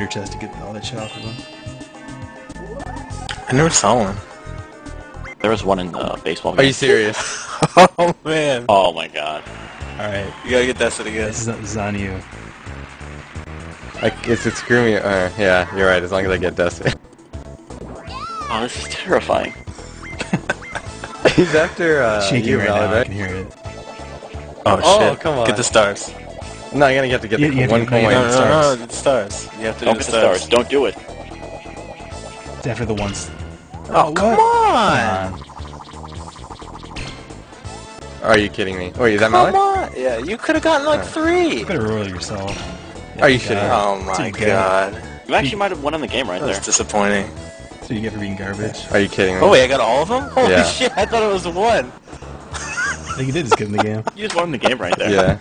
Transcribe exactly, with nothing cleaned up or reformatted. your chest to get all that shit off of them. I never saw one. There was one in uh, baseball. Are you serious? Oh man. Oh my god. Alright. You gotta get that shit again. This is, this is on you. Like, it's, it's screw me. Uh, yeah, you're right, as long as I get dusted. Oh, this is terrifying. He's after, uh, shaking you, right Valid, now, right? I can hear it. Oh, oh shit. Come on. Get the stars. No, you're gonna have to get you, the you one coin. No, no, no, no, the stars. You have to Don't do the, get the stars. Don't do it. It's after the ones. Oh, oh come on. Come on! Are you kidding me? Wait, is that Malik? Come on! Yeah, you could've gotten like right. three! You better roll yourself. Yeah, Are you kidding? Oh my god. god. You actually might have won on the game right that there. That's disappointing. So you get for being garbage. Are you kidding me? Oh wait, I got all of them? Holy yeah. shit, I thought it was one! I think you did just give him the game. You just won the game right there. Yeah.